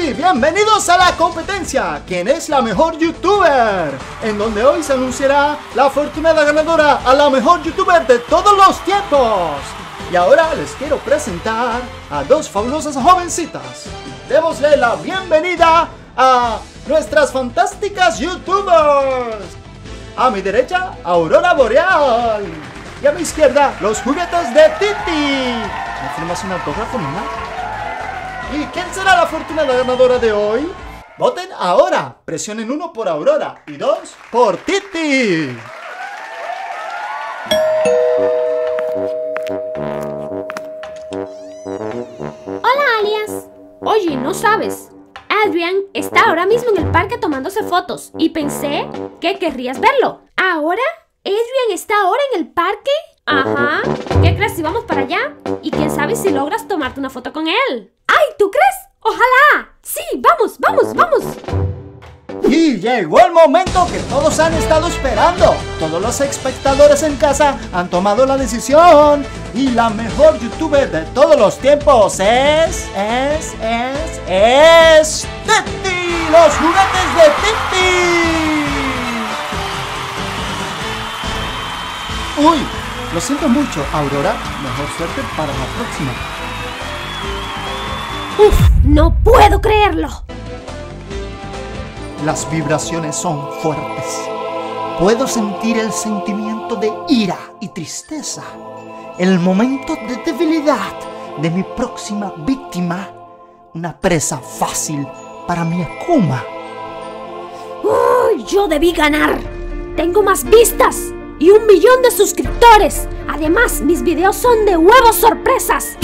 Y bienvenidos a la competencia, quien es la mejor youtuber, en donde hoy se anunciará la afortunada ganadora a la mejor youtuber de todos los tiempos. Y ahora les quiero presentar a dos fabulosas jovencitas. Démosle la bienvenida a nuestras fantásticas youtubers. A mi derecha, Aurora Boreal. Y a mi izquierda, los juguetes de Titi. ¿Me firmas un autógrafo, mamá? ¿Y quién será la afortunada ganadora de hoy? Voten ahora. Presionen 1 por Aurora y 2 por Titi. Hola, alias. Oye, no sabes. Adrien está ahora mismo en el parque tomándose fotos y pensé que querrías verlo. ¿Ahora? ¿Adrien está ahora en el parque? Ajá. ¿Qué crees si vamos para allá? Y quién sabe si logras tomarte una foto con él. ¡Ay! ¿Tú crees? ¡Ojalá! ¡Sí! ¡Vamos! ¡Vamos! ¡Vamos! Y llegó el momento que todos han estado esperando. Todos los espectadores en casa han tomado la decisión. Y la mejor youtuber de todos los tiempos es Titi, los juguetes de Titi. Uy, lo siento mucho, Aurora. Mejor suerte para la próxima. Uf, no puedo creerlo. Las vibraciones son fuertes. Puedo sentir el sentimiento de ira y tristeza, el momento de debilidad de mi próxima víctima, una presa fácil para mi Akuma. Yo debí ganar. Tengo más vistas y 1 millón de suscriptores. Además, mis videos son de huevos sorpresas.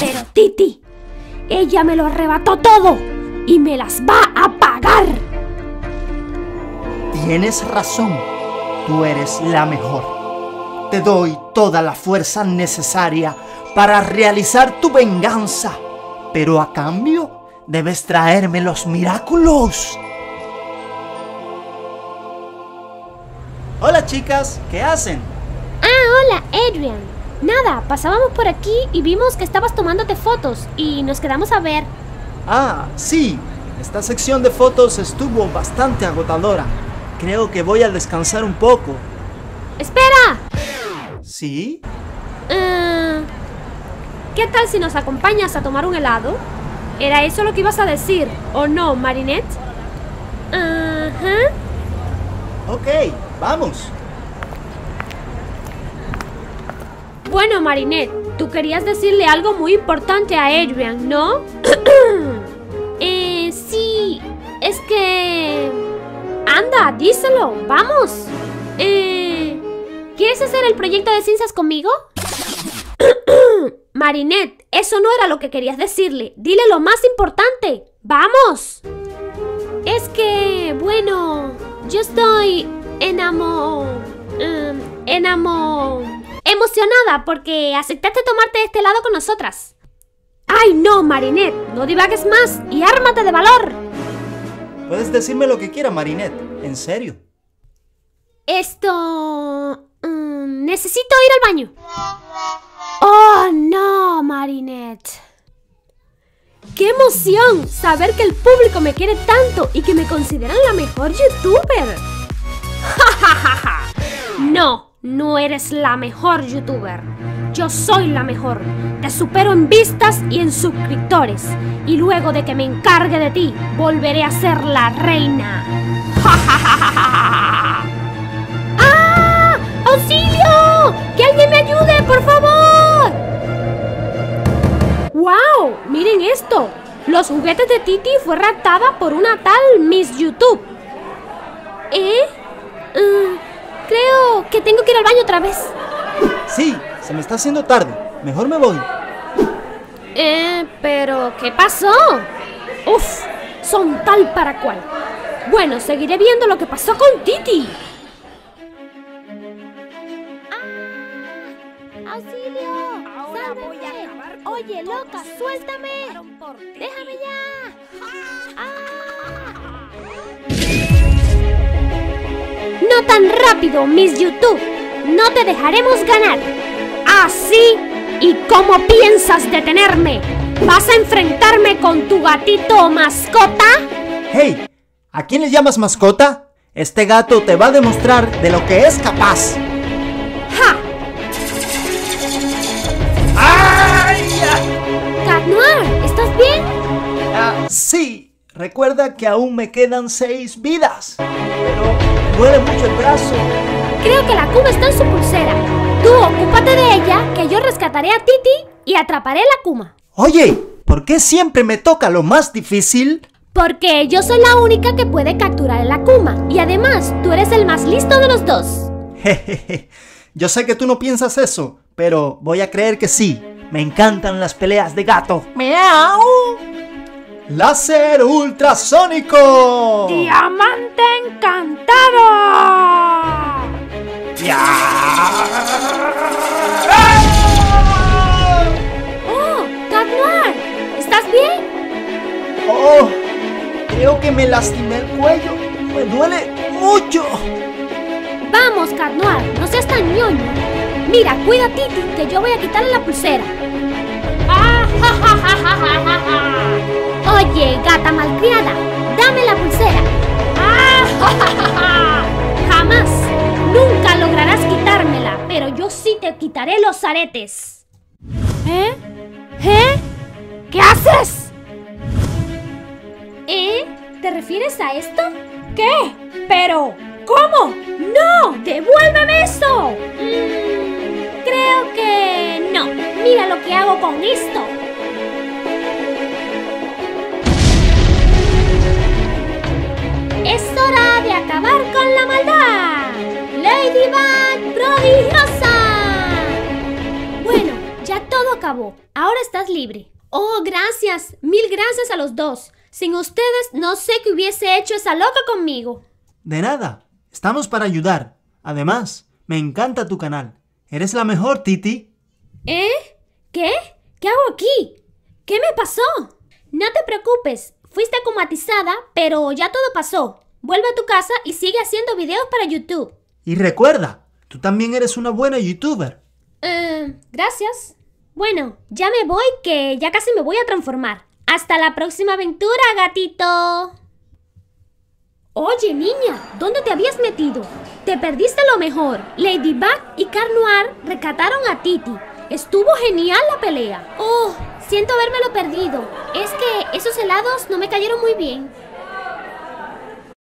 Pero Titi, ella me lo arrebató todo y me las va a pagar. Tienes razón, tú eres la mejor. Te doy toda la fuerza necesaria para realizar tu venganza, pero a cambio debes traerme los miraculous. Hola chicas, ¿qué hacen? Hola Adrien. Nada, pasábamos por aquí y vimos que estabas tomándote fotos y nos quedamos a ver. Sí, esta sección de fotos estuvo bastante agotadora. Creo que voy a descansar un poco. ¡Espera! ¿Sí? ¿Qué tal si nos acompañas a tomar un helado? ¿Era eso lo que ibas a decir, o no, Marinette? Ok, vamos. Bueno, Marinette, tú querías decirle algo muy importante a Adrien, ¿no? Sí, es que... ¡Anda, díselo! ¡Vamos! ¿Quieres hacer el proyecto de ciencias conmigo? Marinette, eso no era lo que querías decirle. Dile lo más importante. ¡Vamos! Es que, bueno, yo estoy emocionada porque aceptaste tomarte este helado con nosotras. ¡Ay, no, Marinette! No divagues más y ármate de valor. Puedes decirme lo que quieras, Marinette. ¿En serio? Necesito ir al baño. ¡Oh, no, Marinette! ¡Qué emoción saber que el público me quiere tanto y que me consideran la mejor youtuber! ¡Ja, ja, ja! No, no eres la mejor youtuber. Yo soy la mejor. Te supero en vistas y en suscriptores. Y luego de que me encargue de ti, volveré a ser la reina. ¡Ah! ¡Auxilio! ¡Que alguien me ayude, por favor! ¡Wow! ¡Miren esto! Los juguetes de Titi fue raptada por una tal Miss YouTube. Creo que tengo que ir al baño otra vez. Sí, se me está haciendo tarde. Mejor me voy. Pero ¿qué pasó? Uf, son tal para cual. Bueno, seguiré viendo lo que pasó con Titi. ¡Auxilio! Ahora voy a acabar con... Oye, loca, suéltame. Déjame ya. No tan rápido, Miss YouTube. No te dejaremos ganar. Así. ¿Y cómo piensas detenerme? ¿Vas a enfrentarme con tu gatito o mascota? ¡Hey! ¿A quién le llamas mascota? Este gato te va a demostrar de lo que es capaz. ¡Ja! ¡Ay! ¡Cat Noir! ¿Estás bien? Sí. Recuerda que aún me quedan 6 vidas. Pero duele mucho el brazo. Creo que la Akuma está en su pulsera. Tú ocúpate de ella, que yo rescataré a Titi y atraparé a la Akuma. Oye, ¿por qué siempre me toca lo más difícil? Porque yo soy la única que puede capturar a la Akuma. Y además, tú eres el más listo de los dos. Jejeje. Yo sé que tú no piensas eso, pero voy a creer que sí. Me encantan las peleas de gato. ¡Miau! ¡Láser ultrasónico! ¡Diamante encantado! ¡Oh! ¡Cat Noir! ¿Estás bien? ¡Oh! Creo que me lastimé el cuello. ¡Me duele mucho! ¡Vamos, Cat Noir! ¡No seas tan ñoño! Mira, cuida a Titi, que yo voy a quitarle la pulsera. Oye, gata malcriada, dame la pulsera. Jamás, nunca lograrás quitármela, pero yo sí te quitaré los aretes. ¿Eh? ¿Eh? ¿Qué haces? ¿Eh? ¿Te refieres a esto? ¿Qué? ¿Pero? ¿Cómo? ¡No! ¡Devuélveme eso! Creo que no. Mira lo que hago con esto. Es hora de acabar con la maldad. Ladybug prodigiosa. Bueno, ya todo acabó. Ahora estás libre. Oh, gracias. Mil gracias a los dos. Sin ustedes no sé qué hubiese hecho esa loca conmigo. De nada. Estamos para ayudar. Además, me encanta tu canal. Eres la mejor, Titi. ¿Eh? ¿Qué? ¿Qué hago aquí? ¿Qué me pasó? No te preocupes. Fuiste acomatizada, pero ya todo pasó. Vuelve a tu casa y sigue haciendo videos para YouTube. Y recuerda, tú también eres una buena YouTuber. Gracias. Bueno, ya me voy, que ya casi me voy a transformar. ¡Hasta la próxima aventura, gatito! Oye, niña, ¿dónde te habías metido? Te perdiste lo mejor. Ladybug y Cat Noir rescataron a Titi. Estuvo genial la pelea. Oh, siento habérmelo perdido. Es que esos helados no me cayeron muy bien.